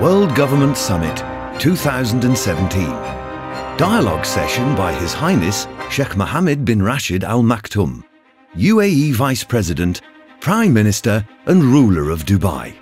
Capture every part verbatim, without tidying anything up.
World Government Summit two thousand seventeen. Dialogue session by His Highness Sheikh Mohammed bin Rashid Al Maktoum, U A E Vice President, Prime Minister and Ruler of Dubai.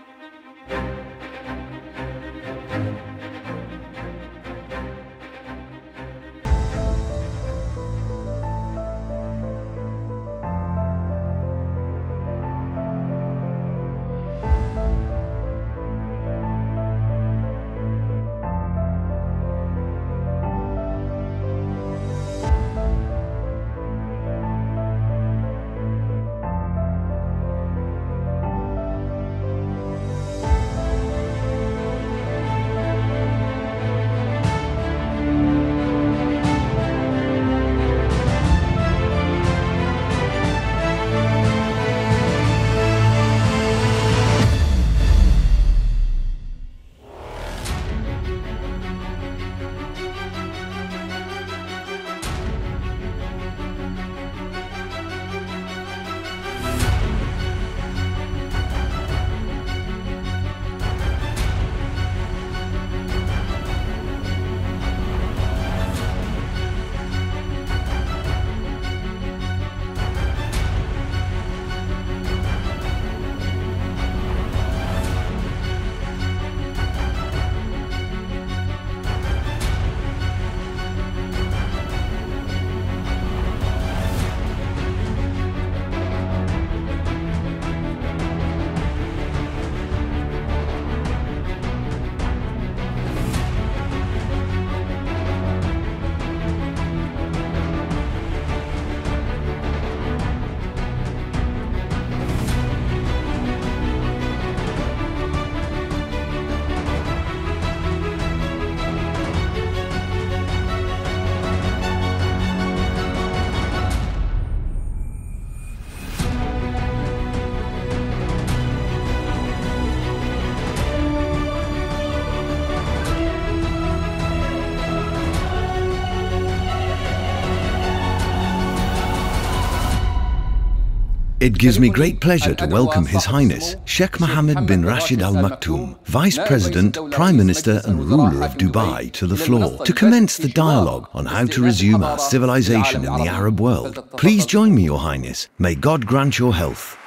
It gives me great pleasure to welcome His Highness Sheikh Mohammed bin Rashid Al Maktoum, Vice President, Prime Minister and Ruler of Dubai, to the floor to commence the dialogue on how to resume our civilization in the Arab world. Please join me, Your Highness. May God grant your health.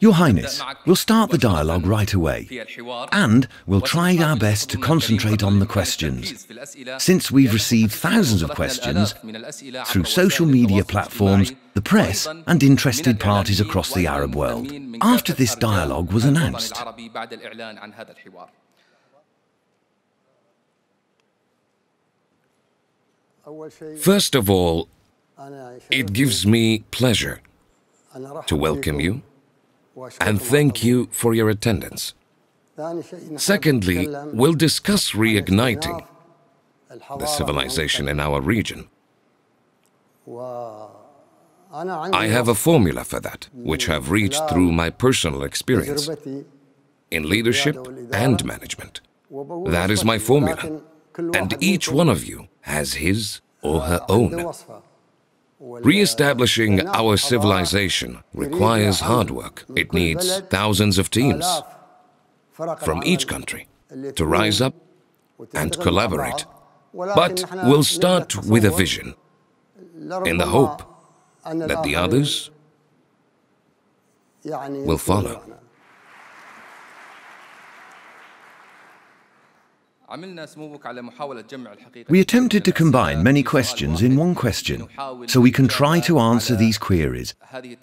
Your Highness, we'll start the dialogue right away, and we'll try our best to concentrate on the questions, since we've received thousands of questions through social media platforms, the press and interested parties across the Arab world. After this dialogue was announced, first of all, it gives me pleasure to welcome you and thank you for your attendance. Secondly, we'll discuss reigniting the civilization in our region. I have a formula for that, which I've reached through my personal experience in leadership and management. That is my formula, and each one of you has his or her own. Re-establishing our civilization requires hard work. It needs thousands of teams from each country to rise up and collaborate. But we'll start with a vision in the hope that the others will follow. We attempted to combine many questions in one question, so we can try to answer these queries,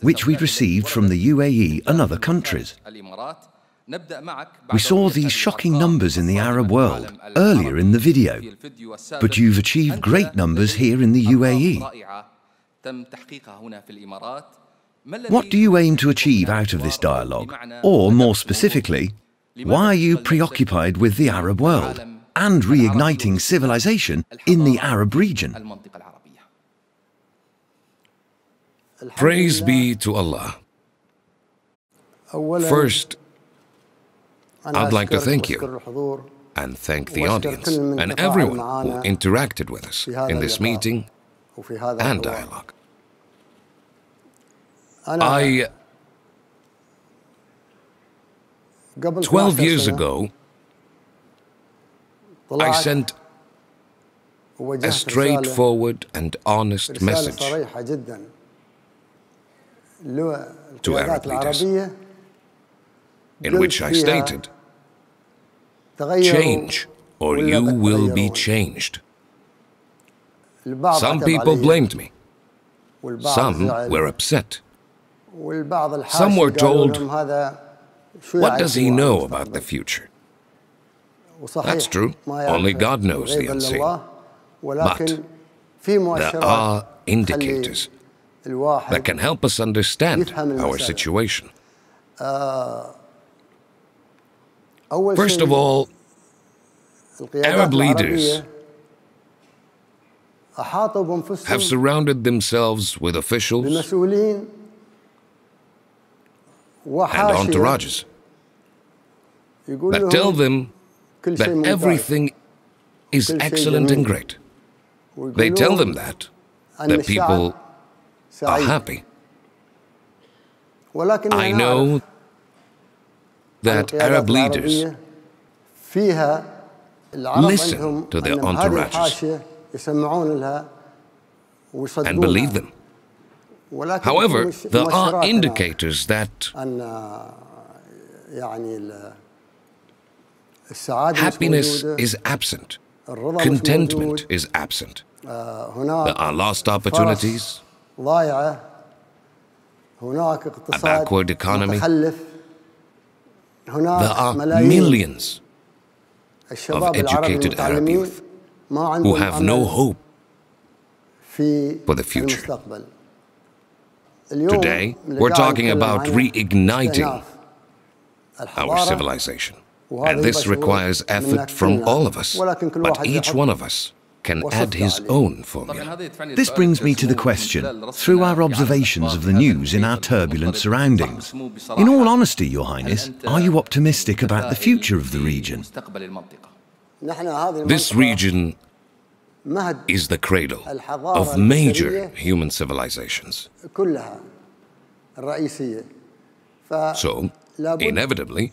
which we've received from the U A E and other countries. We saw these shocking numbers in the Arab world earlier in the video, but you've achieved great numbers here in the U A E. What do you aim to achieve out of this dialogue? Or more specifically, why are you preoccupied with the Arab world and reigniting civilization in the Arab region? Praise be to Allah. First, I'd like to thank you and thank the audience and everyone who interacted with us in this meeting and dialogue. I, twelve years ago, I sent a straightforward and honest message to Arab leaders, in which I stated, change or you will be changed. Some people blamed me, some were upset. Some were told, what does he know about the future? That's true, only God knows the unseen. But there are indicators that can help us understand our situation. First of all, Arab leaders have surrounded themselves with officials and entourages that tell them that everything is excellent and great. They tell them that the people are happy. I know that Arab leaders listen to their entourages and believe them. However, there are indicators that happiness is absent, contentment is absent. There are lost opportunities, a backward economy. There are millions of educated Arab youth who have no hope for the future. Today, we're talking about reigniting our civilization. And this requires effort from all of us, but each one of us can add his own formula. This brings me to the question, through our observations of the news in our turbulent surroundings, in all honesty, Your Highness, are you optimistic about the future of the region? This region is the cradle of major human civilizations. So, inevitably,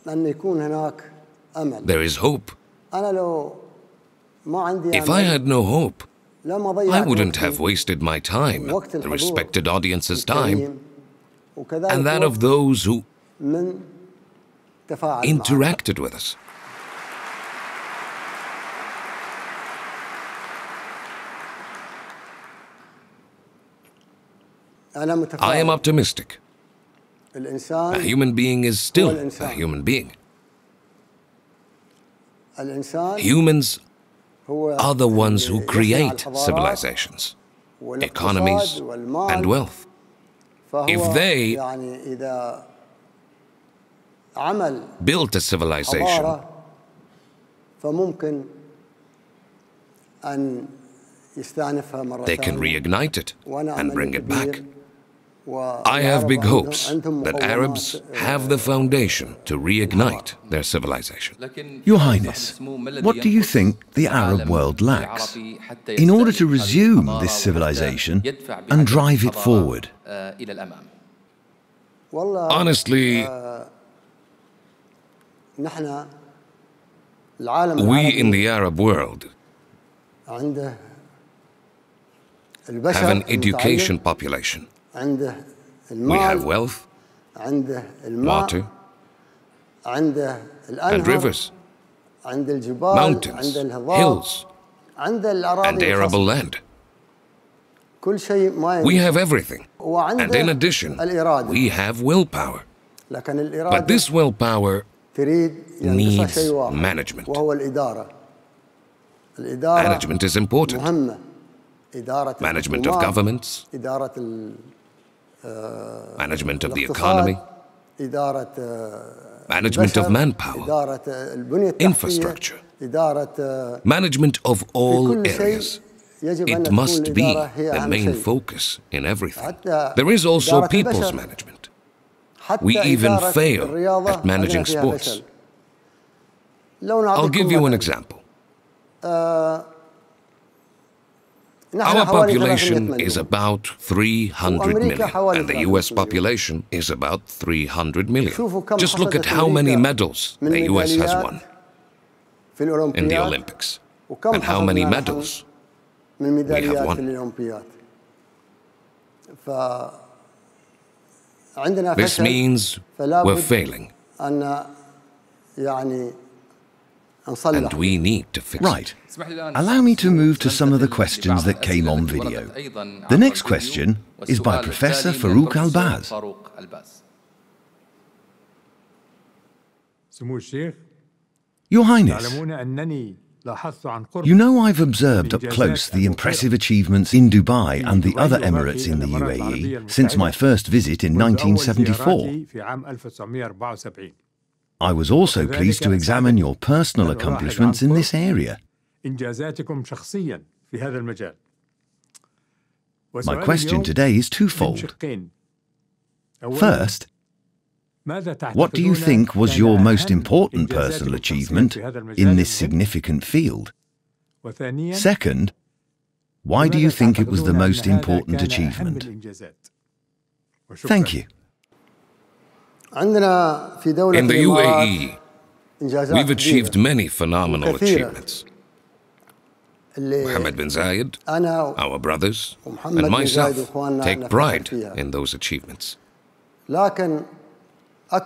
there is hope. If I had no hope, I wouldn't have wasted my time, the respected audience's time, and that of those who interacted with us. I am optimistic. A human being is still a human being. Humans are the ones who create civilizations, economies, and wealth. If they built a civilization, they can reignite it and bring it back. I have big hopes that Arabs have the foundation to reignite their civilization. Your Highness, what do you think the Arab world lacks in order to resume this civilization and drive it forward? Honestly, we in the Arab world have an education population. We have wealth, water, and rivers, mountains, hills, and arable land. We have everything, and in addition, we have willpower. But this willpower needs management. Management is important. Management of governments, management of the economy, management of manpower, infrastructure, management of all areas. It must be the main focus in everything. There is also people's management. We even fail at managing sports. I'll give you an example. Our population is about three hundred million, and the U S population is about three hundred million. Just look at how many medals the U S has won in the Olympics, and how many medals we have won. This means we're failing, and we need to fix it. Right. Allow me to move to some of the questions that came on video. The next question is by Professor Farouk Al-Baz. Your Highness, you know, I've observed up close the impressive achievements in Dubai and the other Emirates in the U A E since my first visit in nineteen seventy-four. I was also pleased to examine your personal accomplishments in this area. My question today is twofold. First, what do you think was your most important personal achievement in this significant field? Second, why do you think it was the most important achievement? Thank you. In the U A E, we've achieved many phenomenal achievements. Mohammed bin Zayed, our brothers, and myself take pride in those achievements. But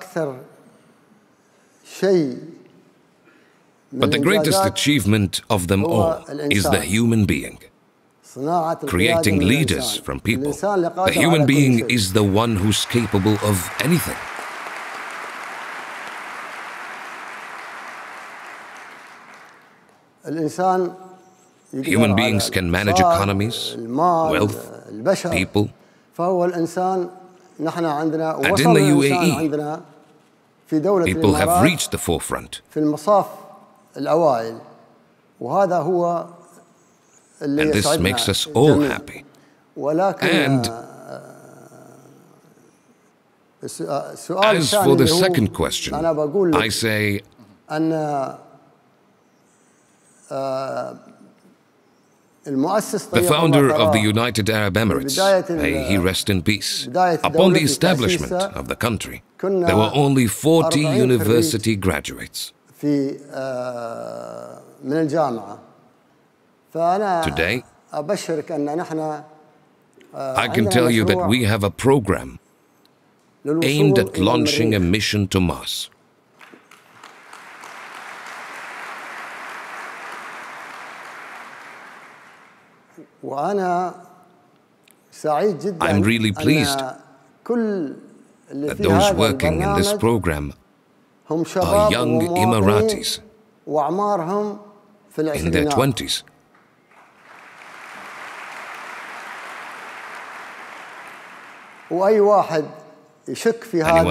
the greatest achievement of them all is the human being. Creating leaders from people. The human being is the one who's capable of anything. Human beings can manage economies, wealth, people. And in the U A E, people have reached the forefront. And this makes us all happy. And as for the second question, I say, the founder of the United Arab Emirates, may he rest in peace, upon the establishment of the country, there were only forty university graduates. Today, I can tell you that we have a program aimed at launching a mission to Mars. I'm really pleased that those working in this program are young Emiratis in their twenties. Anyone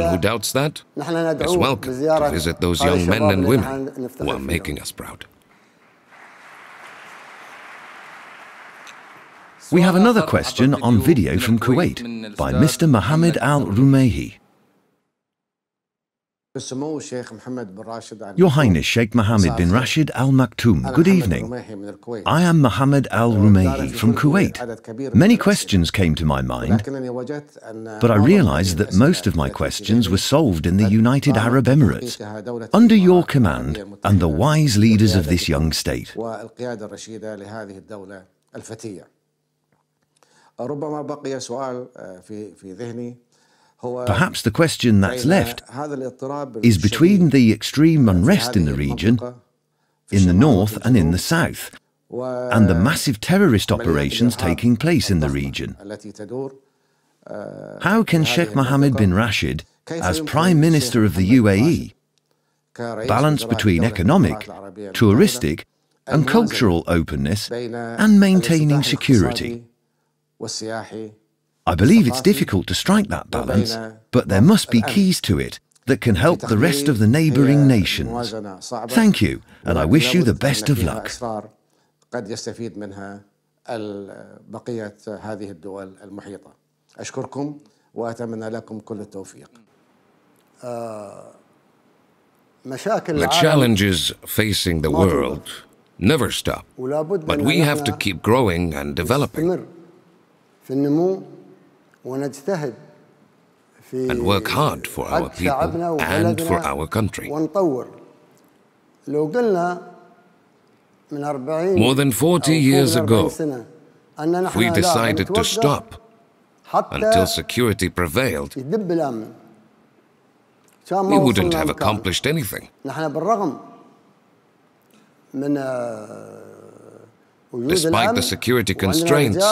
who doubts that is welcome to visit those young men and women who are making us proud. We have another question on video from Kuwait by Mister Mohammed Al Rumaihi. Your Highness, Sheikh Mohammed bin Rashid Al Maktoum, good evening. I am Mohammed Al Rumaihi from Kuwait. Many questions came to my mind, but I realized that most of my questions were solved in the United Arab Emirates, under your command and the wise leaders of this young state. Perhaps the question that's left is between the extreme unrest in the region, in the north and in the south, and the massive terrorist operations taking place in the region. How can Sheikh Mohammed bin Rashid, as Prime Minister of the U A E, balance between economic, touristic and cultural openness and maintaining security. I believe it's difficult to strike that balance, but there must be keys to it that can help the rest of the neighbouring nations. Thank you, and I wish you the best of luck. The challenges facing the world never stop, but we have to keep growing and developing and work hard for our people and for our country. More than forty years ago, if we decided to stop until security prevailed, we wouldn't have accomplished anything. Despite the security constraints,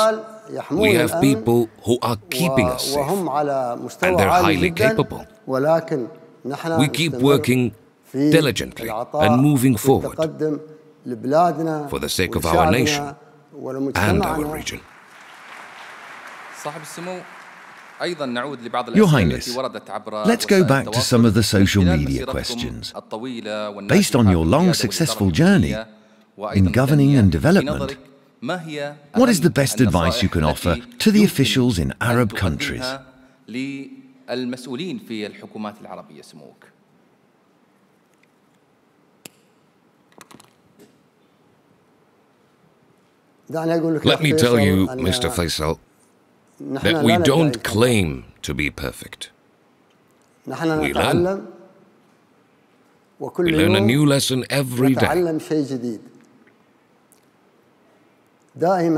we have people who are keeping us safe, and they're highly capable. We keep working diligently and moving forward for the sake of our nation and our region. Your Highness, let's go back to some of the social media questions. Based on your long, successful journey in governing and development, what is the best advice you can offer to the officials in Arab countries? Let me tell you, Mister Faisal, that we don't claim to be perfect. We learn. We learn a new lesson every day. We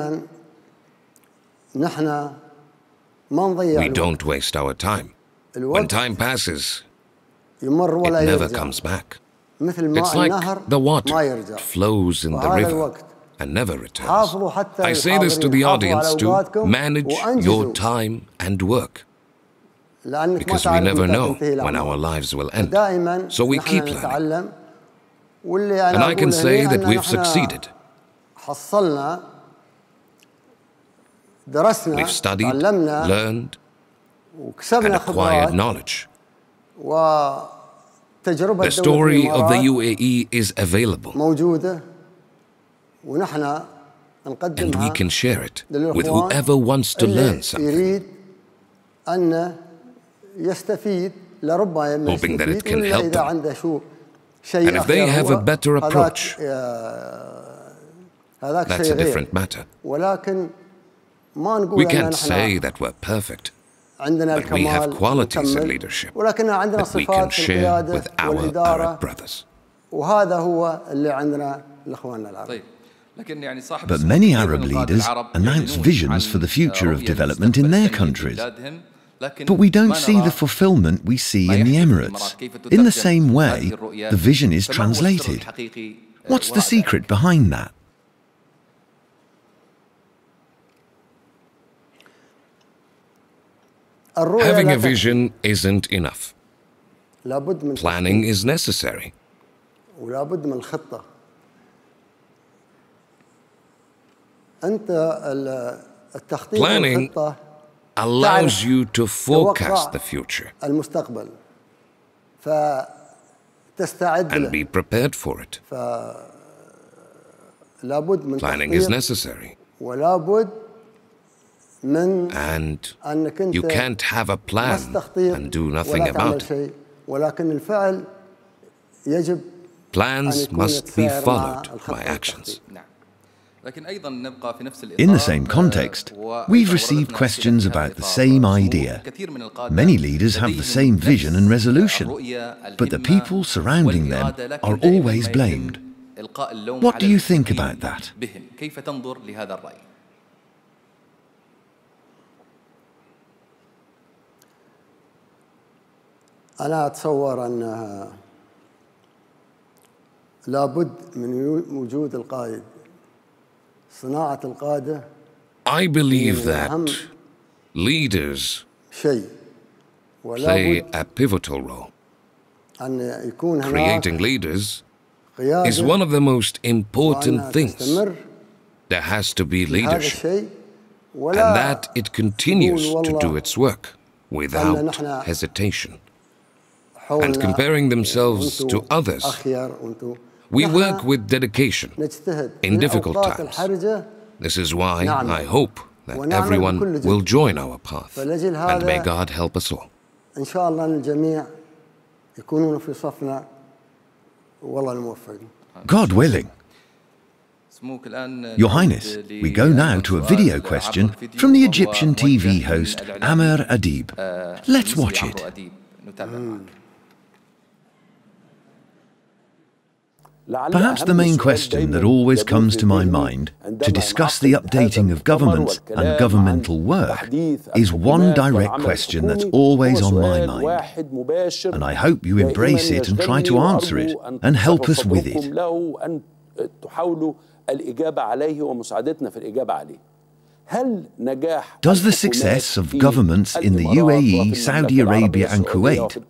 don't waste our time. When time passes, it never comes back. It's like the water. It flows in the river and never returns. I say this to the audience to manage your time and work, because we never know when our lives will end. So we keep learning. And I can say that we've succeeded. We've studied, learned, and acquired knowledge. The story of the U A E is available, and we can share it with whoever wants to learn something, hoping that it can help them. And if they have a better approach, that's a different matter. We can't say that we're perfect, but we have qualities in leadership that we can share with our Arab brothers. But many Arab leaders announce visions for the future of development in their countries, but we don't see the fulfillment we see in the Emirates. In the same way, the vision is translated. What's the secret behind that? Having a vision isn't enough. Planning is necessary. Planning allows you to forecast the future and be prepared for it. Planning is necessary. And you can't have a plan and do nothing about it. Plans must be followed by actions. In the same context, we've received questions about the same idea. Many leaders have the same vision and resolution, but the people surrounding them are always blamed. What do you think about that? I believe that leaders play a pivotal role Creating leaders is one of the most important things. There has to be leadership, and that it continues to do its work without hesitation. And comparing themselves to others, we work with dedication in difficult times. This is why I hope that everyone will join our path, and may God help us all. God willing. Your Highness, we go now to a video question from the Egyptian T V host Amr Adib. Let's watch it. Perhaps the main question that always comes to my mind to discuss the updating of governments and governmental work is one direct question that's always on my mind, and I hope you embrace it and try to answer it and help us with it. Does the success of governments in the U A E, Saudi Arabia and Kuwait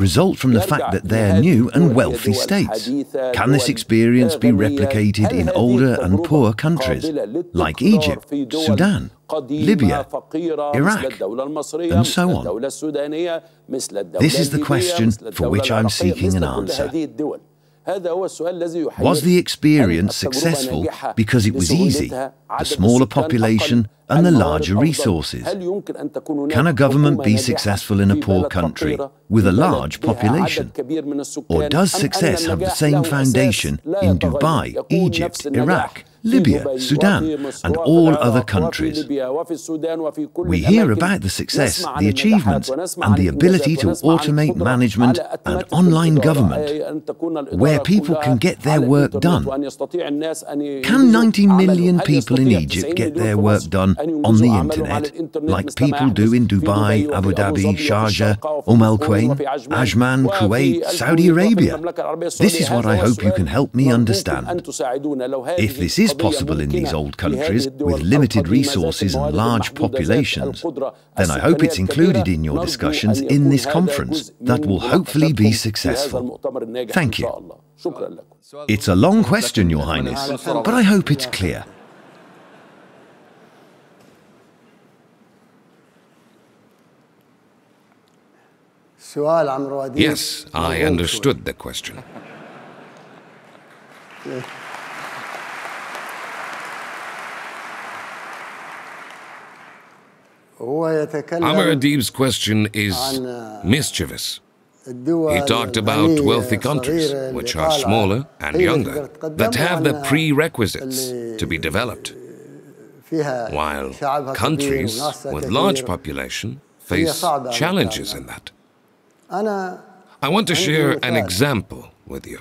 result from the fact that they're new and wealthy states? Can this experience be replicated in older and poor countries like Egypt, Sudan, Libya, Iraq, and so on? This is the question for which I'm seeking an answer. Was the experience successful because it was easy, the smaller population and the larger resources? Can a government be successful in a poor country with a large population? Or does success have the same foundation in Dubai, Egypt, Iraq, Libya, Sudan, and all other countries? We hear about the success, the achievements, and the ability to automate management and online government, where people can get their work done. Can ninety million people in Egypt get their work done on the internet, like people do in Dubai, Abu Dhabi, Sharjah, Umm Al Quwain, Ajman, Kuwait, Saudi Arabia? This is what I hope you can help me understand. If this is possible in these old countries with limited resources and large populations, then I hope it's included in your discussions in this conference that will hopefully be successful. Thank you. It's a long question, Your Highness, but I hope it's clear. Yes, I understood the question. Amr Adib's question is mischievous. He talked about wealthy countries, which are smaller and younger, that have the prerequisites to be developed, while countries with large population face challenges in that. I want to share an example with you.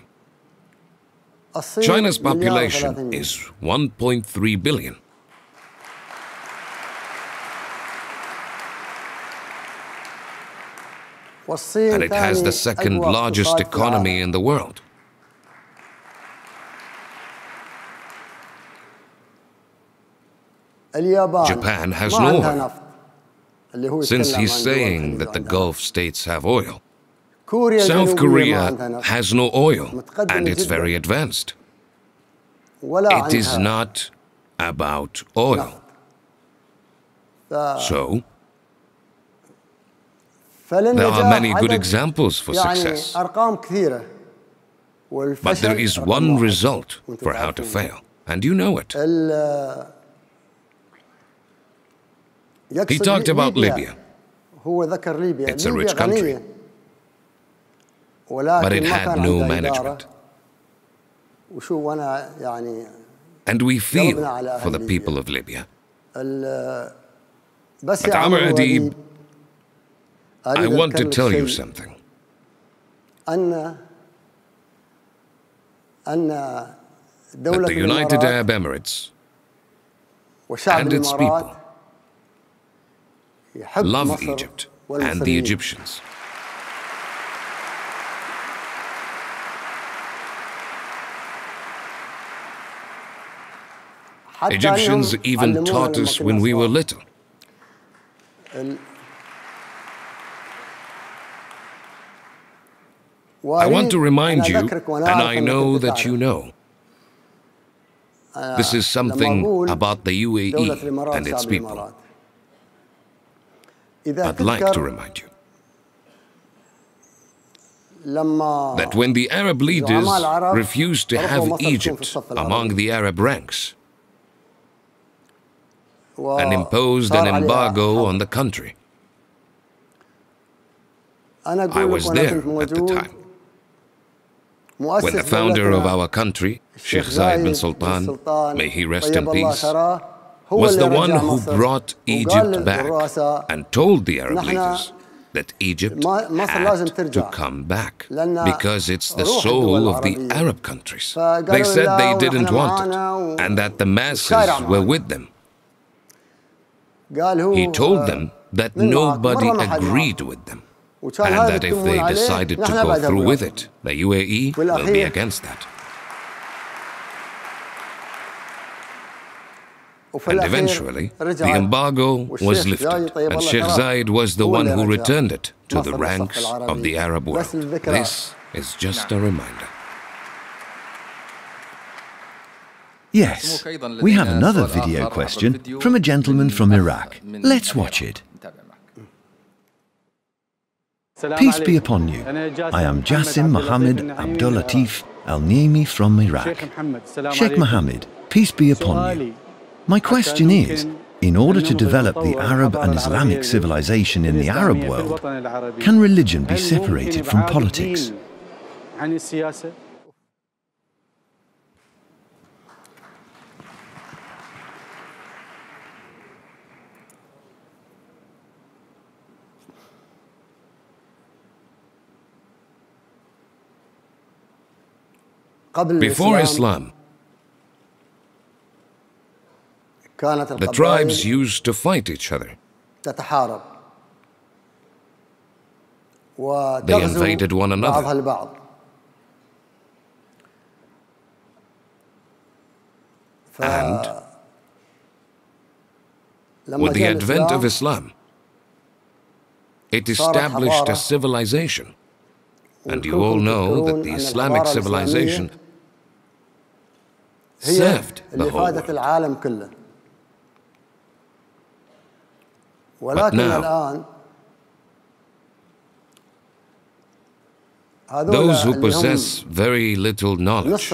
China's population is one point three billion. And it has the second largest economy in the world. Japan has no oil, since he's saying that the Gulf states have oil. South Korea has no oil, and it's very advanced. It is not about oil. So, there are many good examples for success, but there is one result for how to fail, and you know it. He talked about Libya. It's a rich country, but it had no management. And we feel for the people of Libya. But Amr Adib, I want to tell you something. That the United Arab Emirates and its people love Egypt and the Egyptians. Egyptians even taught us when we were little. I want to remind you, and I know that you know, this is something about the U A E and its people. I'd like to remind you that when the Arab leaders refused to have Egypt among the Arab ranks and imposed an embargo on the country, I was there at the time, when the founder of our country, Sheikh Zayed bin Sultan, may he rest in peace, was the one who brought Egypt back and told the Arab leaders that Egypt had to come back because it's the soul of the Arab countries. They said they didn't want it and that the masses were with them. He told them that nobody agreed with them and that if they decided to go through with it, the U A E will be against that. And eventually, the embargo was lifted, and Sheikh Zayed was the one who returned it to the ranks of the Arab world. This is just a reminder. Yes, we have another video question from a gentleman from Iraq. Let's watch it. Peace be upon you. I am Jassim Muhammad Abdul Latif Al Naimi from Iraq. Sheikh Mohammed, peace be upon you. My question is, in order to develop the Arab and Islamic civilization in the Arab world, can religion be separated from politics? Before Islam, the tribes used to fight each other. They invaded one another. And with the advent of Islam, it established a civilization. And you all know that the Islamic civilization served the whole world. But now, those who possess very little knowledge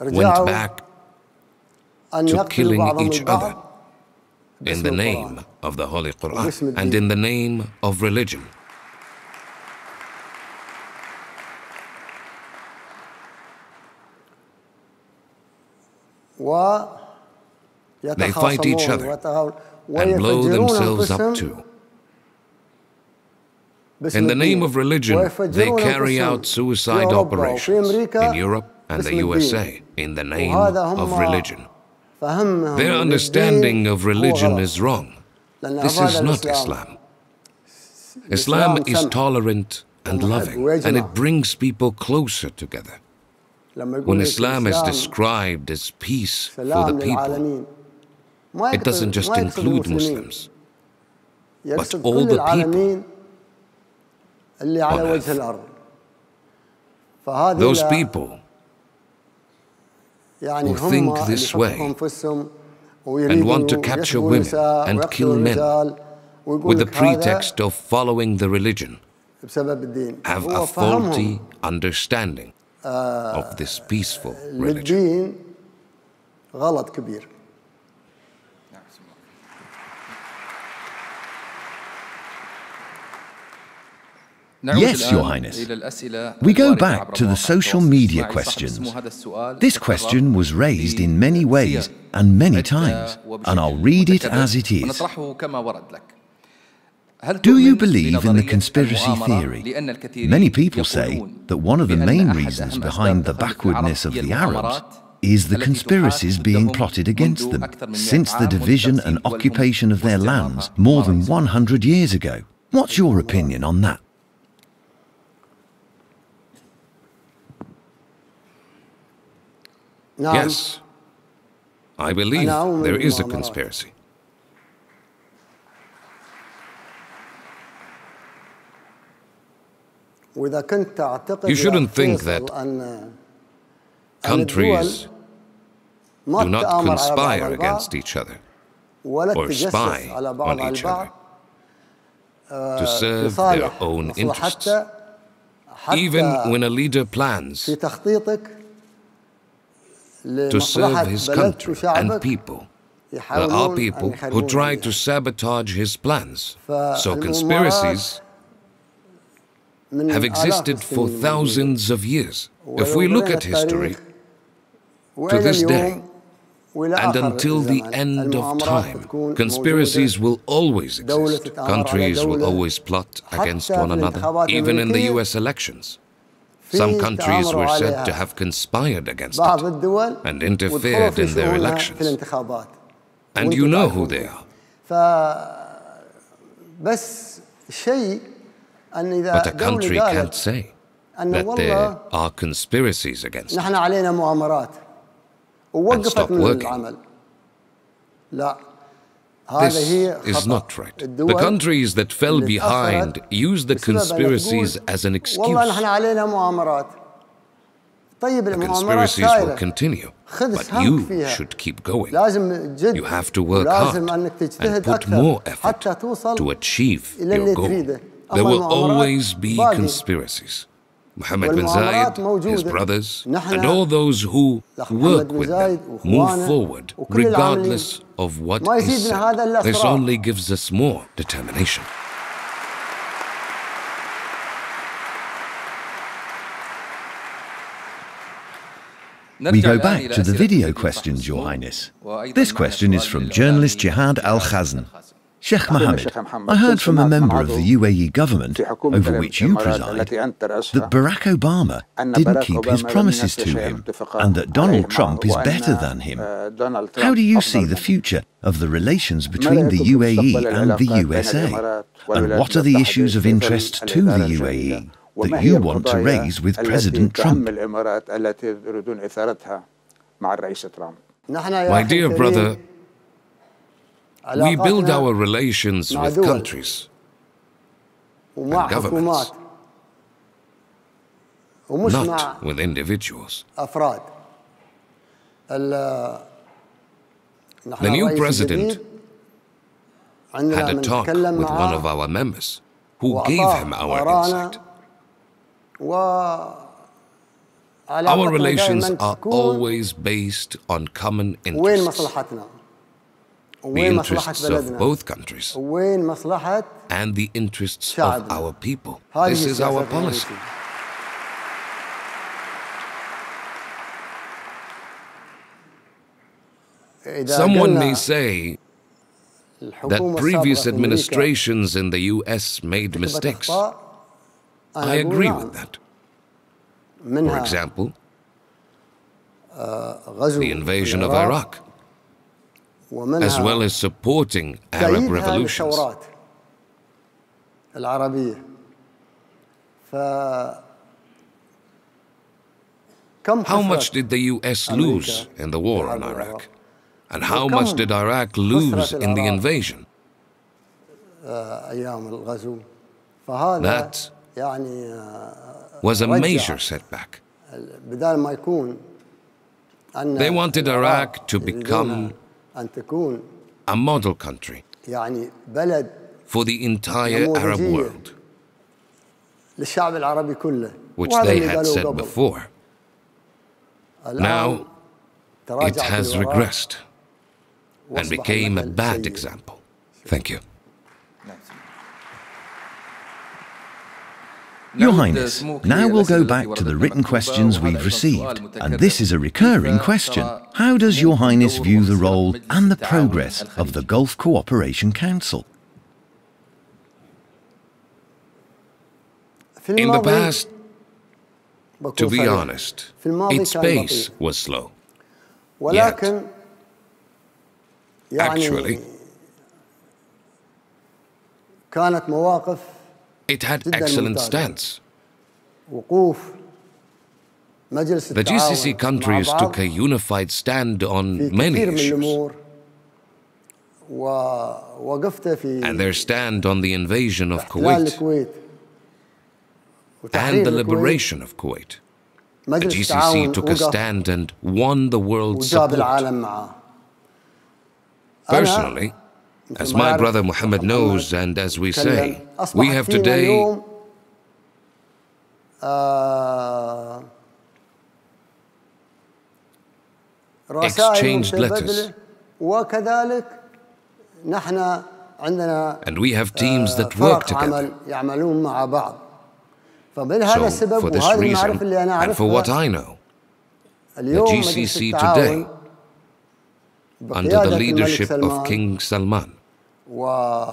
went back to killing each other in the name of the Holy Quran and in the name of religion. They fight each other and blow themselves up too. In the name of religion, they carry out suicide operations in Europe and the U S A in the name of religion. Their understanding of religion is wrong. This is not Islam. Islam is tolerant and loving, and it brings people closer together. When Islam is described as peace for the people, it doesn't just include Muslims, but all the people on earth. Those people who think this way and want to capture women and kill men with the pretext of following the religion have a faulty understanding of this peaceful religion. Yes, Your Highness. We go back to the social media questions. This question was raised in many ways and many times, and I'll read it as it is. Do you believe in the conspiracy theory? Many people say that one of the main reasons behind the backwardness of the Arabs is the conspiracies being plotted against them since the division and occupation of their lands more than one hundred years ago. What's your opinion on that? Yes, I believe there is a conspiracy. You shouldn't think that countries do not conspire against each other or spy on each other to serve their own interests. Even when a leader plans to serve his country and people, there are people who try to sabotage his plans. So conspiracies have existed for thousands of years. If we look at history to this day, and until the end of time, conspiracies will always exist. Countries will always plot against one another, even in the U S elections. Some countries were said to have conspired against it and interfered in their elections. And you know who they are. But a country can't say that there are conspiracies against it and stop working. This is not right. The countries that fell behind used the conspiracies as an excuse. The conspiracies will continue, but you should keep going. You have to work hard and put more effort to achieve your goal. There will always be conspiracies. Mohammed bin Zayed, his brothers, and all those who work with them move forward regardless of what is said. This only gives us more determination. We go back to the video questions, Your Highness. This question is from journalist Jihad Al-Khazan. Sheikh Mohammed, I heard from a member of the U A E government, over which you preside, that Barack Obama didn't keep his promises to him and that Donald Trump is better than him. How do you see the future of the relations between the U A E and the U S A? And what are the issues of interest to the U A E that you want to raise with President Trump? My dear brother, we build our relations with countries and governments, not with individuals. The new president had a talk with one of our members who gave him our insight. Our relations are always based on common interests. The interests of both countries and the interests of our people. This is our policy. Someone may say that previous administrations in the U S made mistakes. I agree with that. For example, the invasion of Iraq, as well as supporting Arab revolutions. How much did the U S lose in the war on Iraq? And how much did Iraq lose in the invasion? That was a major setback. They wanted Iraq to become a model country for the entire Arab world, which they had said before. Now it has regressed and became a bad example. Thank you. Your Highness, now we'll go back to the written questions we've received, and this is a recurring question. How does Your Highness view the role and the progress of the Gulf Cooperation Council? In the past, to be honest, its pace was slow. Yet, actually, it had excellent stance. The G C C countries took a unified stand on many issues. And their stand on the invasion of Kuwait and the liberation of Kuwait. The G C C took a stand and won the world's support. Personally, as my brother Mohammed knows, and as we say, we have today exchanged letters, and we have teams that work together. So, for this reason, and for what I know, the G C C today, under the leadership of King Salman, and all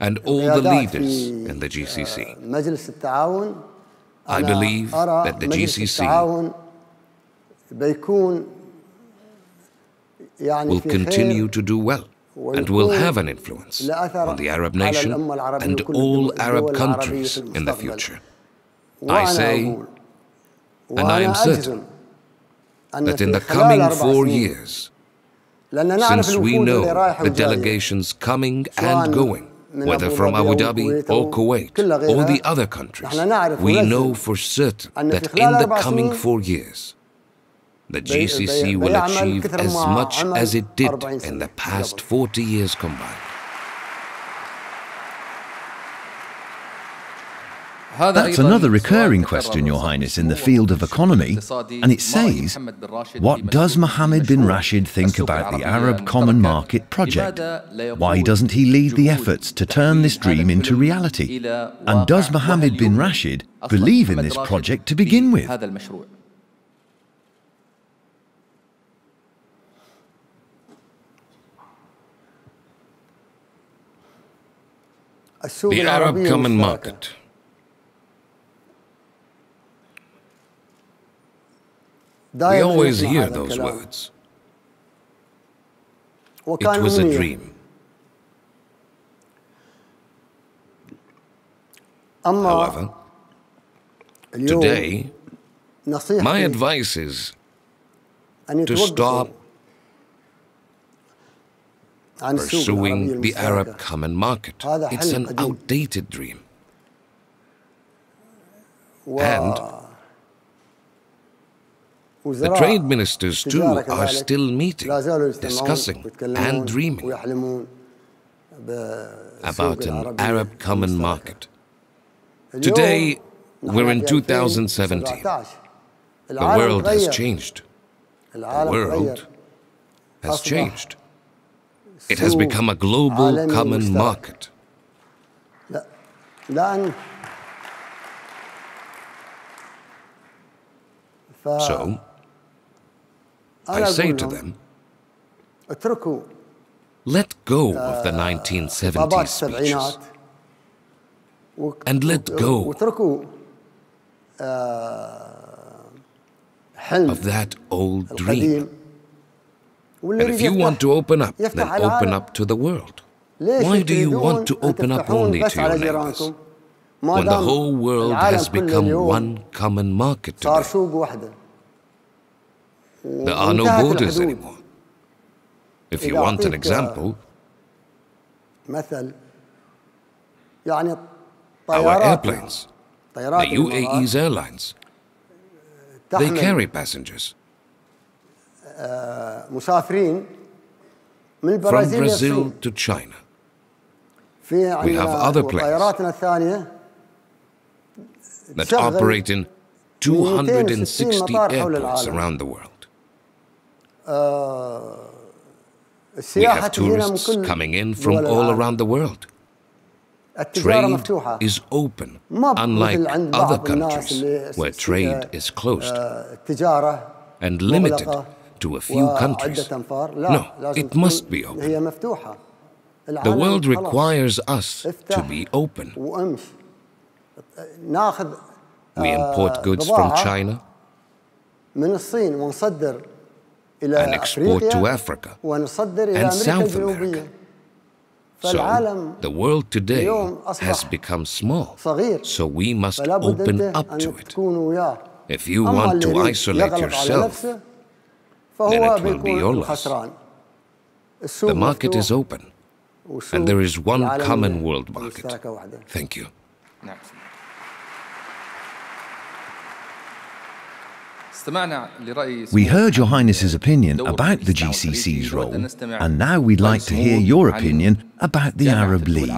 the leaders in the G C C, I believe that the G C C will continue to do well and will have an influence on the Arab nation and all Arab countries in the future. I say, and I am certain, that in the coming four years, since we know the delegations coming and going, whether from Abu Dhabi or Kuwait or the other countries, we know for certain that in the coming four years, the G C C will achieve as much as it did in the past forty years combined. That's another recurring question, Your Highness, in the field of economy, and it says, what does Mohammed bin Rashid think about the Arab Common Market project? Why doesn't he lead the efforts to turn this dream into reality? And does Mohammed bin Rashid believe in this project to begin with? The Arab Common Market . We always hear those words. It was a dream. However, today, my advice is to stop pursuing the Arab Common Market. It's an outdated dream. And the trade ministers, too, are still meeting, discussing and dreaming about an Arab Common Market. Today, we're in two thousand seventeen. The world has changed. The world has changed. It has become a global common market. So, I say to them, let go of the nineteen seventies speeches and let go of that old dream. And if you want to open up, then open up to the world. Why do you want to open up only to your neighbors when the whole world has become one common market today? There are no borders anymore. If you want an example, our airplanes, the U A E's airlines, they carry passengers from Brazil to China. We have other planes that operate in two hundred sixty airports around the world. We have tourists coming in from all around the world. Trade is open, unlike other countries where trade is closed and limited to a few countries. No, it must be open. The world requires us to be open. We import goods from China and export to Africa and South America. So, the world today has become small, so we must open up to it. If you want to isolate yourself, then it will be your loss. The market is open, and there is one common world market. Thank you. نعم. We heard Your Highness's opinion about the G C C's role, and now we'd like to hear your opinion about the Arab League.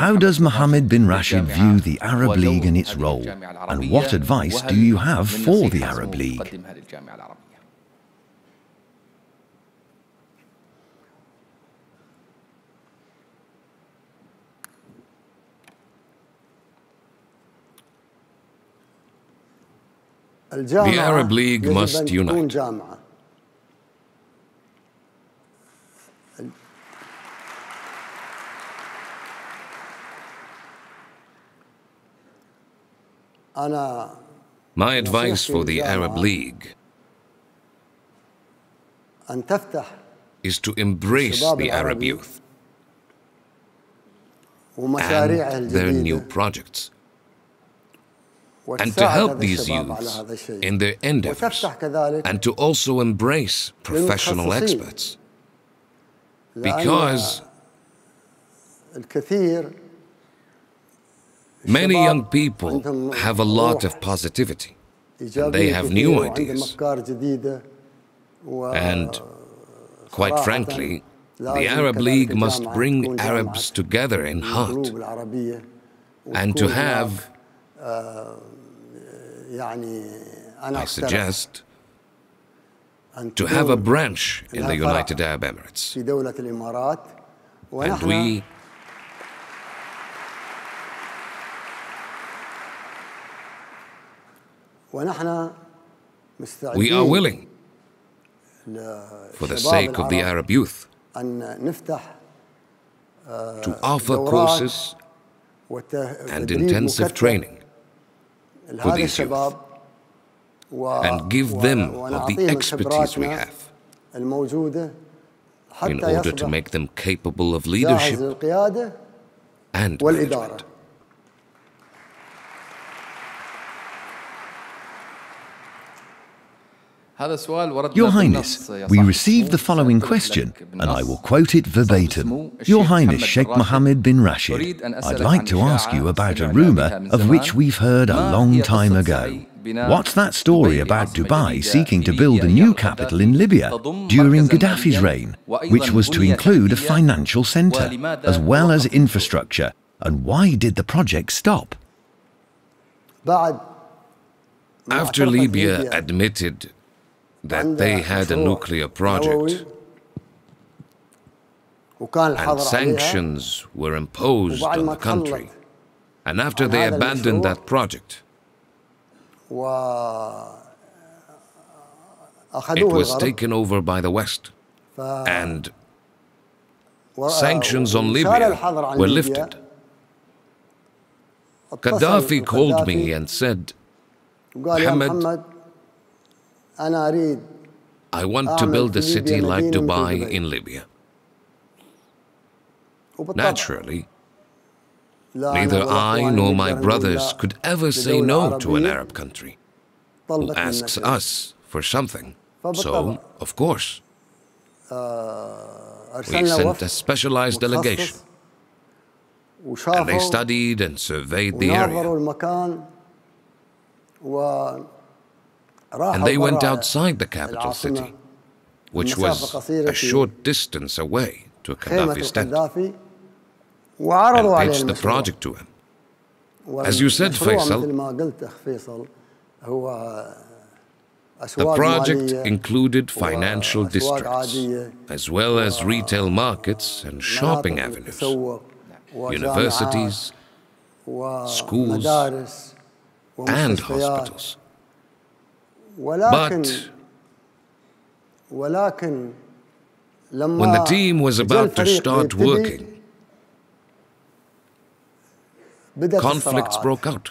How does Mohammed bin Rashid view the Arab League and its role, and what advice do you have for the Arab League? The Arab League must unite. My advice for the Arab League is to embrace the Arab youth and their new projects, and to help these youths in their endeavors, and to also embrace professional experts, because many young people have a lot of positivity, and they have new ideas, and quite frankly, the Arab League must bring Arabs together in heart, and to have I suggest to have a branch in the United Arab Emirates, and we we are willing, for the sake of the Arab youth, to offer courses and intensive training for these youth, and give them of the expertise we have in order to make them capable of leadership and management. Your Highness, we received the following question, and I will quote it verbatim. Your Highness Sheikh Mohammed bin Rashid, I'd like to ask you about a rumor of which we've heard a long time ago. What's that story about Dubai seeking to build a new capital in Libya during Gaddafi's reign, which was to include a financial center, as well as infrastructure, and why did the project stop? After Libya admitted that they had a nuclear project and sanctions were imposed on the country, and after they abandoned that project, it was taken over by the West, and sanctions on Libya were lifted. Gaddafi called me and said, "Mohammed, I want to build a city like Dubai in Libya." Naturally, neither I nor my brothers could ever say no to an Arab country who asks us for something. So, of course, we sent a specialized delegation, and they studied and surveyed the area. And they went outside the capital city, which was a short distance away to Gaddafi's tent, and pitched the project to him. As you said, Faisal, the project included financial districts, as well as retail markets and shopping avenues, universities, schools, and hospitals. But when the team was about to start working, conflicts broke out.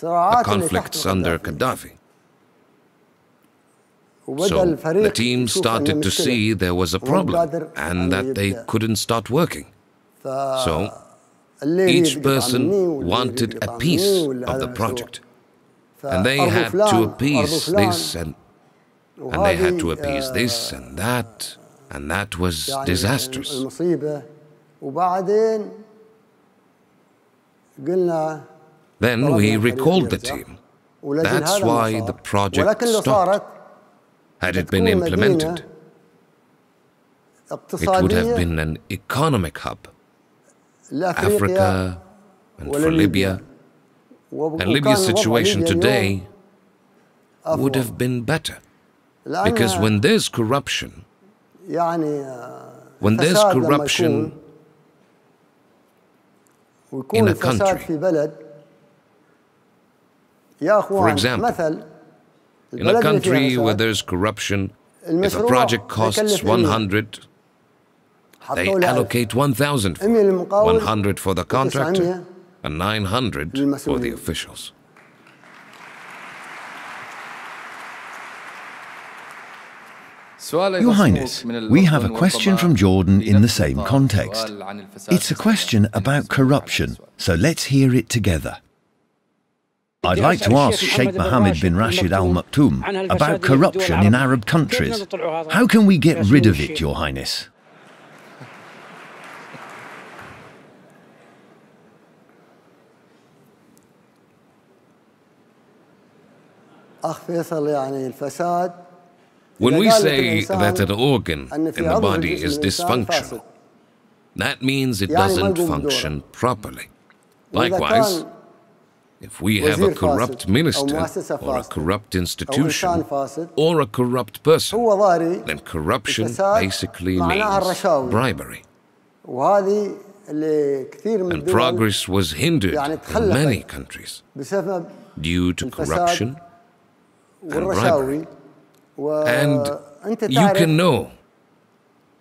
The conflicts under Gaddafi. So the team started to see there was a problem and that they couldn't start working. So each person wanted a piece of the project, and they had to appease this, and, and they had to appease this and that, and that was disastrous. Then we recalled the team. That's why the project stopped. Had it been implemented, it would have been an economic hub. Africa and for Libya. And Libya's situation today would have been better. Because when there's corruption, when there's corruption in a country, for example, in a country where there's corruption, if a project costs one hundred, they allocate one thousand, one hundred for the contractor and nine hundred for the officials. Your Highness, we have a question from Jordan in the same context. It's a question about corruption, so let's hear it together. I'd like to ask Sheikh Mohammed bin Rashid Al Maktoum about corruption in Arab countries. How can we get rid of it, Your Highness? When we say that an organ in the body is dysfunctional, that means it doesn't function properly. Likewise, if we have a corrupt minister, or a corrupt institution, or a corrupt person, then corruption basically means bribery. And progress was hindered in many countries due to corruption and bribery. And you can know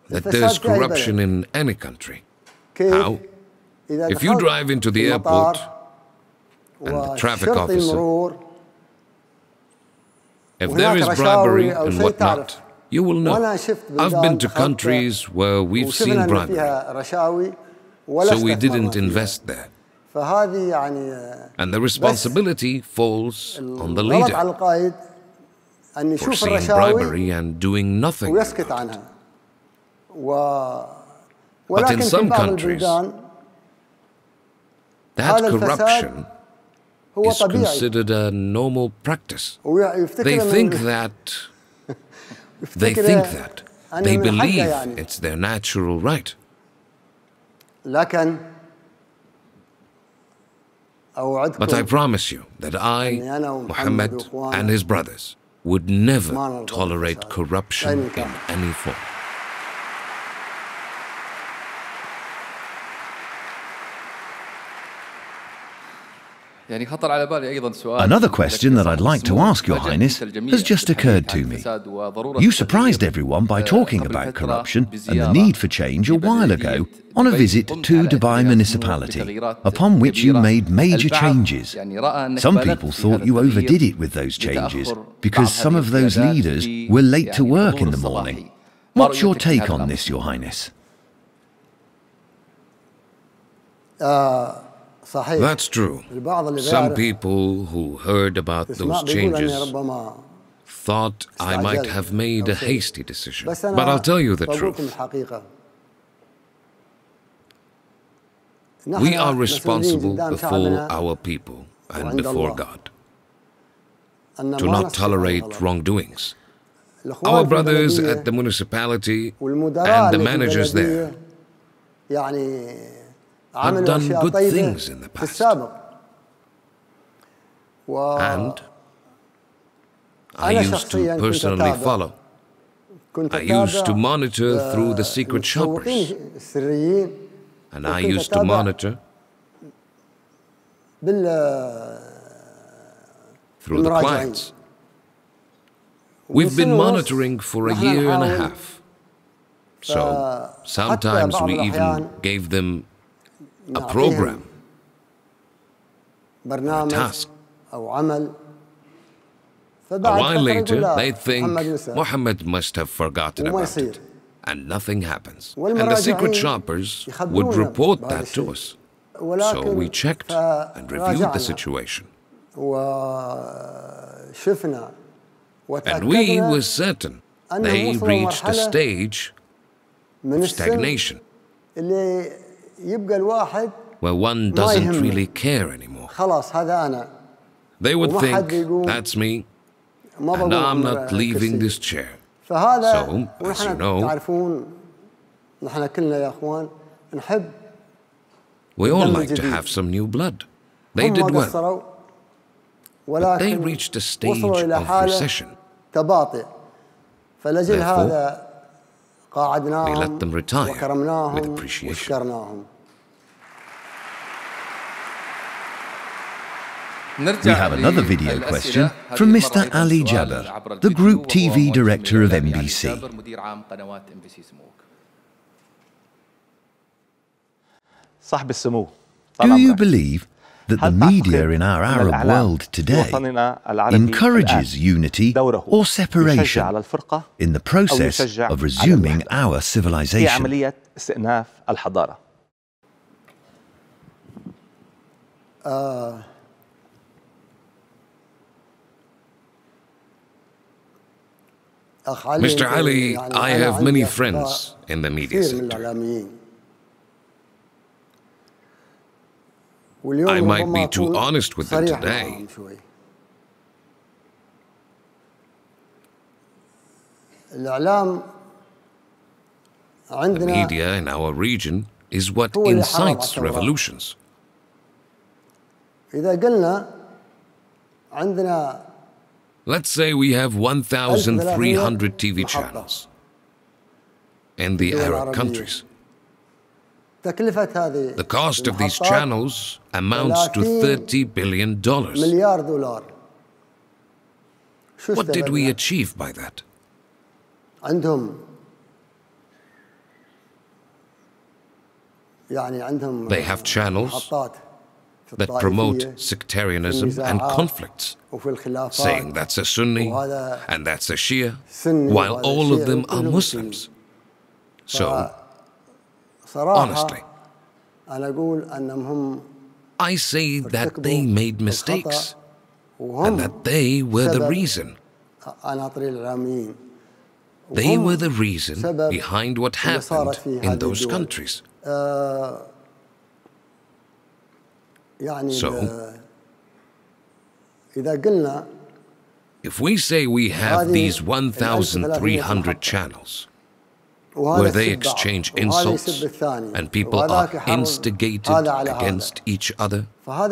that there's corruption in any country. How? If you drive into the airport, and the traffic officer, if there is bribery and whatnot, you will know. I've been to countries where we've seen bribery, so we didn't invest there. And the responsibility falls on the leader for seeing bribery and doing nothing about it. But in some countries, that corruption is considered a normal practice. They think that, they think that, they believe it's their natural right. But I promise you that I, Mohammed, and his brothers would never tolerate corruption in any form. Another question that I'd like to ask, Your Highness, has just occurred to me. You surprised everyone by talking about corruption and the need for change a while ago on a visit to Dubai municipality, upon which you made major changes. Some people thought you overdid it with those changes because some of those leaders were late to work in the morning. What's your take on this, Your Highness? Uh, That's true. Some people who heard about those changes thought I might have made a hasty decision. But I'll tell you the truth. We are responsible before our people and before God to not tolerate wrongdoings. Our brothers at the municipality and the managers there have done good things in the past. And I used to personally follow. I used to monitor through the secret shoppers. And I used to monitor through the clients. We've been monitoring for a year and a half. So sometimes we even gave them a program, a task. A while later, they think Mohammed must have forgotten about it, and nothing happens. And the secret shoppers would report that to us. So we checked and reviewed the situation. And we were certain they reached a stage of stagnation, where one doesn't really care anymore. They would think, that's me, and I'm not leaving this chair. So, as you know, we all like to have some new blood. They did well, but they reached a stage of recession. Therefore, we let them retire with appreciation. We have another video question from Mister Ali Jaber, the Group T V Director of M B C. Do you believe that the media in our Arab world today encourages unity or separation in the process of resuming our civilization? Uh, Mister Ali, I have many friends in the media sector. I might be too honest with them today. The media in our region is what incites revolutions. Let's say we have one thousand three hundred T V channels in the Arab countries. The cost of these channels amounts to thirty billion dollars. What did we achieve by that? They have channels that promote sectarianism and conflicts, saying that's a Sunni and that's a Shia, while all of them are Muslims. So, honestly, I say that they made mistakes and that they were the reason. They were the reason behind what happened in those countries. So, if we say we have these one thousand three hundred channels, where they exchange insults and people are instigated against each other,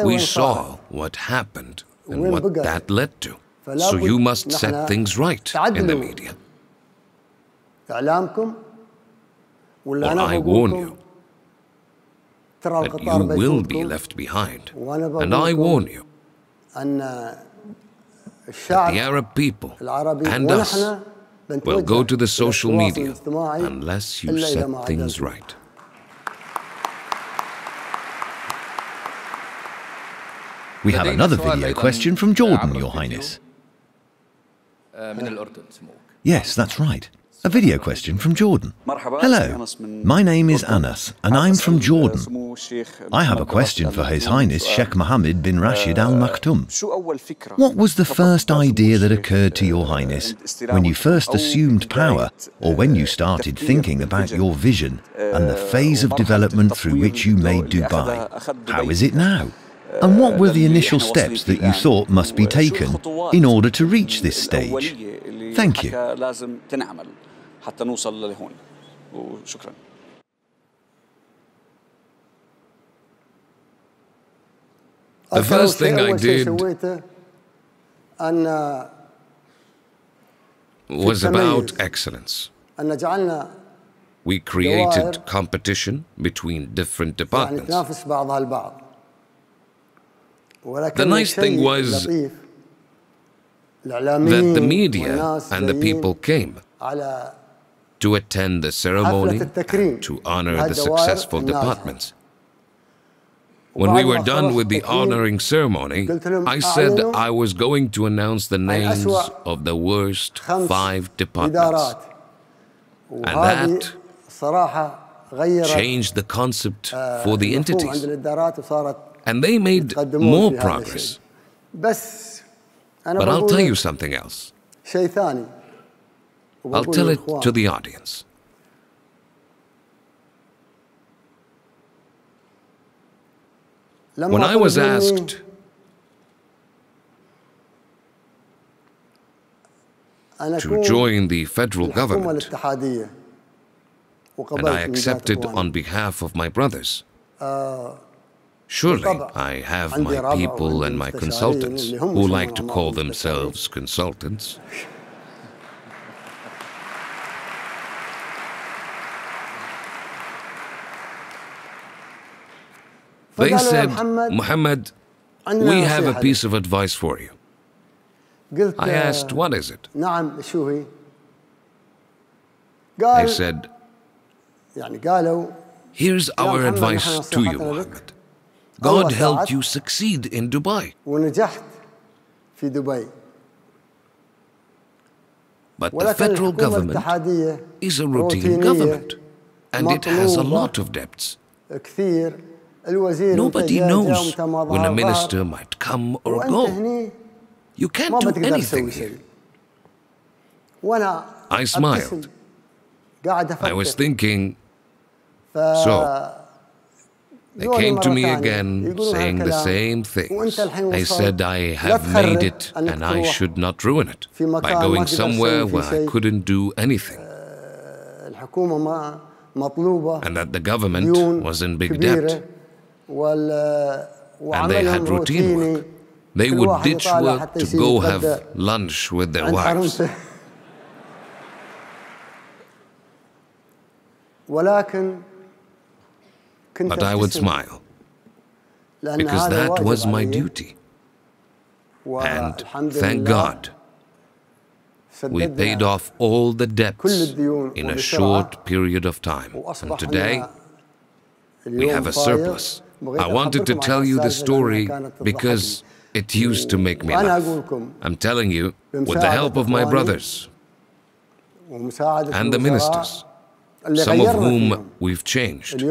we saw what happened and what that led to. So you must set things right in the media. Or I warn you that you will be left behind. And I warn you that the Arab people and us will go to the social media unless you set things right. We have another video question from Jordan, Your Highness. Yes, that's right. A video question from Jordan. Hello, my name is Anas and I'm from Jordan. I have a question for His Highness Sheikh Mohammed bin Rashid Al Maktoum. What was the first idea that occurred to Your Highness when you first assumed power, or when you started thinking about your vision and the phase of development through which you made Dubai? How is it now? And what were the initial steps that you thought must be taken in order to reach this stage? Thank you. The first thing I did was about excellence. We created competition between different departments. The nice thing was that the media and the people came to attend the ceremony and to honor the successful departments. When we were done with the honoring ceremony, I said I was going to announce the names of the worst five departments. And that changed the concept for the entities. And they made more progress. But I'll tell you something else. I'll tell it to the audience. When I was asked, to join the federal government, and I accepted on behalf of my brothers. Surely I have my people and my consultants, who like to call themselves consultants. They said, Mohammed, we have a piece of advice for you. I asked, what is it? They said, here's our advice to you, Mohammed. God helped you succeed in Dubai. But the federal government is a routine government, and it has a lot of debts. Nobody knows when a minister might come or go. You can't do anything here. I smiled. I was thinking, so they came to me again saying the same things. They said, I have made it and I should not ruin it by going somewhere where I couldn't do anything, and that the government was in big debt and they had routine work. They would ditch work to go have lunch with their wives. But I would smile, because that was my duty. And thank God, we paid off all the debts in a short period of time. And today, we have a surplus. I wanted to tell you the story because it used to make me laugh. I'm telling you, with the help of my brothers and the ministers, some of whom we've changed,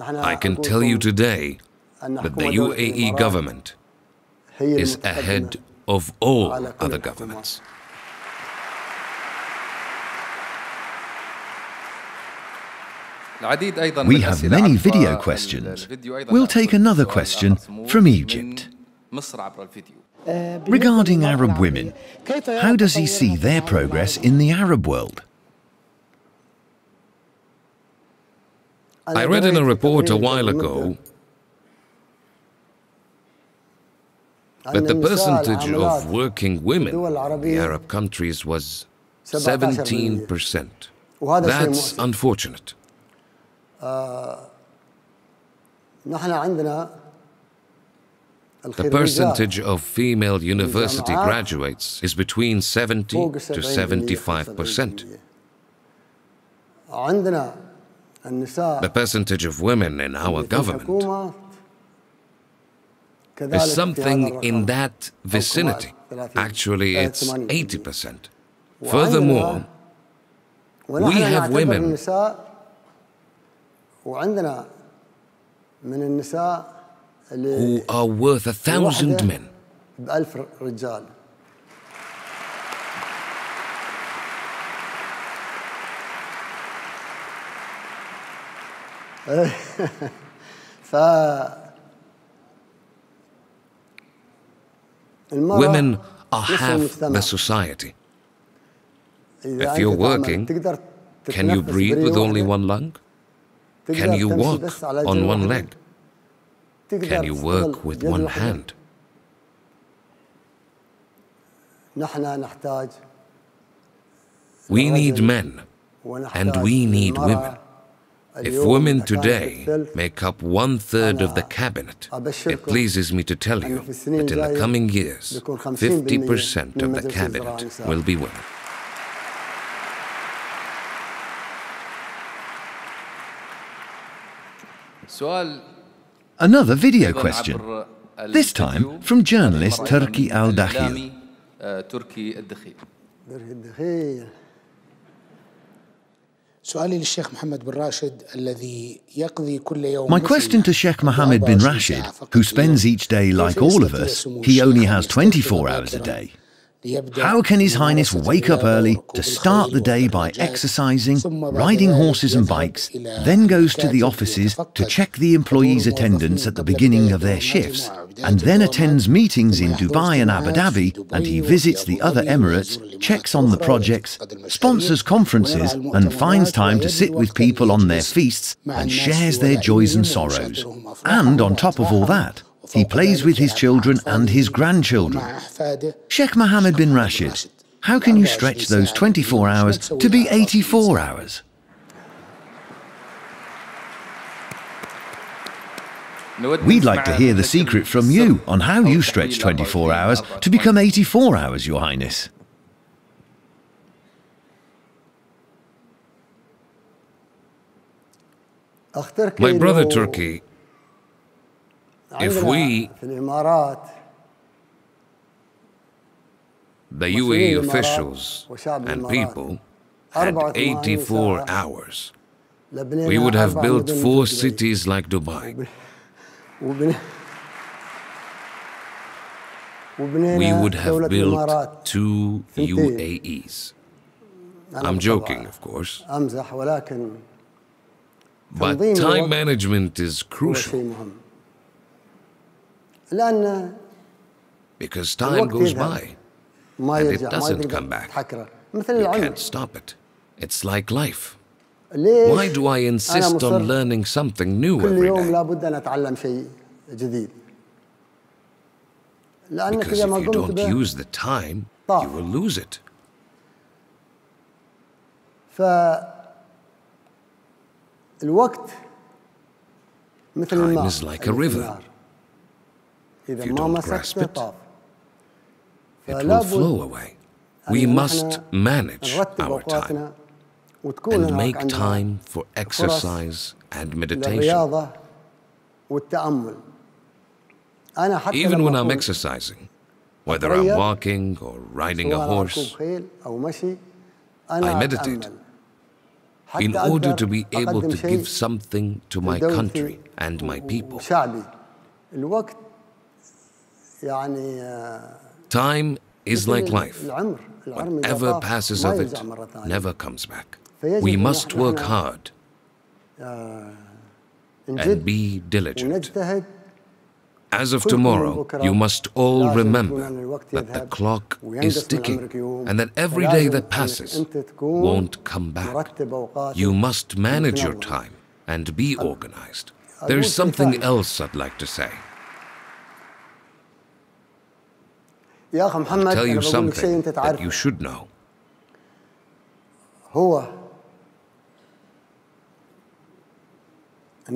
I can tell you today that the U A E government is ahead of all other governments. We have many video questions. We'll take another question from Egypt. Regarding Arab women, how does he see their progress in the Arab world? I read in a report a while ago that the percentage of working women in the Arab countries was seventeen percent. That's unfortunate. The percentage of female university graduates is between seventy to seventy-five percent. The percentage of women in our government is something in that vicinity. Actually, it's eighty percent. Furthermore, we have women who are worth a thousand men. Women are half the society. If you're working, can you breathe with only one lung? Can you walk on one leg? Can you work with one hand? We need men, and we need women. If women today make up one-third of the cabinet, it pleases me to tell you that in the coming years, fifty percent of the cabinet will be women. Another video question, this time from journalist Turki Al Dakhil. My question to Sheikh Mohammed bin Rashid, who spends each day like all of us, he only has twenty-four hours a day. How can His Highness wake up early to start the day by exercising, riding horses and bikes, then goes to the offices to check the employees' attendance at the beginning of their shifts, and then attends meetings in Dubai and Abu Dhabi, and he visits the other Emirates, checks on the projects, sponsors conferences, and finds time to sit with people on their feasts and shares their joys and sorrows. And on top of all that, he plays with his children and his grandchildren. Sheikh Mohammed bin Rashid, how can you stretch those twenty-four hours to be eighty-four hours? We'd like to hear the secret from you on how you stretch twenty-four hours to become eighty-four hours, Your Highness. My brother Turki, if we, the U A E officials and people, had eighty-four hours, we would have built four cities like Dubai. We would have built two U A Es. I'm joking, of course. But time management is crucial, because time goes by and it doesn't come back. You can't stop it. It's like life. Why do I insist on learning something new every day? Because if you don't use the time, you will lose it. Time is like a river. If you don't grasp it, it will flow away. We must manage our time and make time for exercise and meditation. Even when I'm exercising, whether I'm walking or riding a horse, I meditate in order to be able to give something to my country and my people. Time is like life. Whatever passes of it never comes back. We must work hard and be diligent. As of tomorrow, you must all remember that the clock is ticking and that every day that passes won't come back. You must manage your time and be organized. There is something else I'd like to say. I'll tell you something that you should know.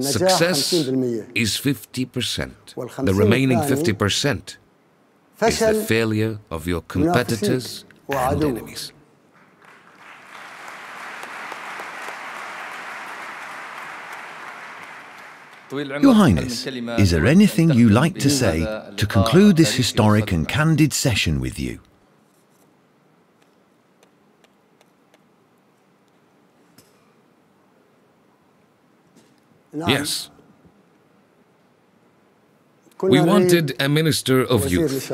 Success is fifty percent. The remaining fifty percent is the failure of your competitors and enemies. Your Highness, is there anything you like to say to conclude this historic and candid session with you? Yes. We wanted a Minister of Youth.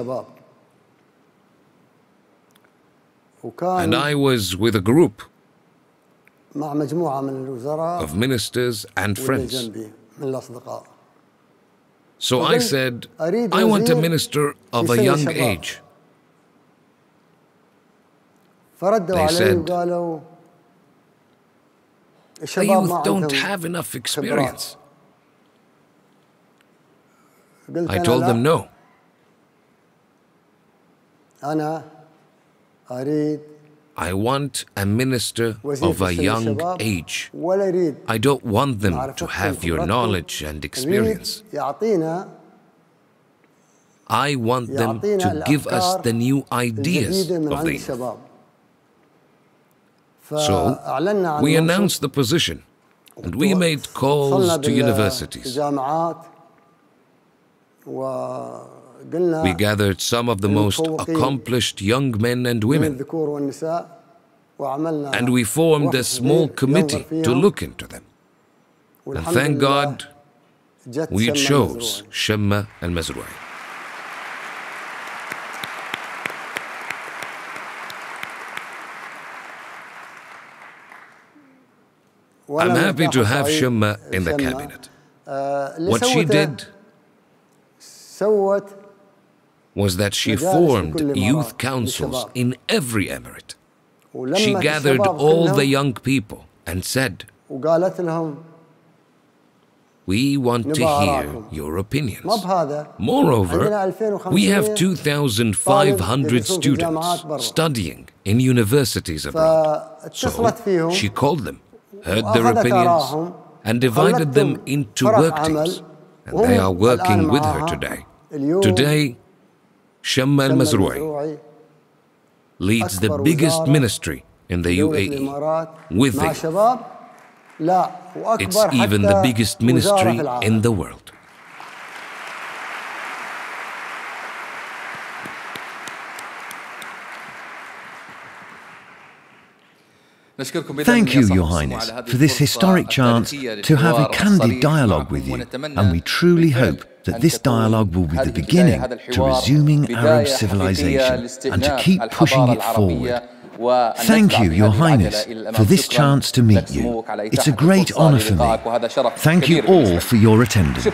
And I was with a group of ministers and friends. So I said, I want a minister of a young age. They said, the youth don't have enough experience. I told them no. I want a minister of a young age. I don't want them to have your knowledge and experience. I want them to give us the new ideas of the youth. So, we announced the position and we made calls to universities. We gathered some of the most accomplished young men and women, and we formed a small committee to look into them. And thank God, we chose Shamma Al Mazrouei. I'm happy to have Shamma in the cabinet. What she did was that she formed youth councils in every emirate. She gathered all the young people and said, "We want to hear your opinions. Moreover, we have two thousand five hundred students studying in universities abroad." So she called them, heard their opinions, and divided them into work teams, and they are working with her today. Today, Shamma Al Mazrouei leads the biggest ministry in the U A E with the youth. It's even the biggest ministry in the world. Thank you, Your Highness, for this historic chance to have a candid dialogue with you, and we truly hope that this dialogue will be the beginning to resuming Arab civilization and to keep pushing it forward. Thank you, Your Highness, for this chance to meet you. It's a great honor for me. Thank you all for your attendance.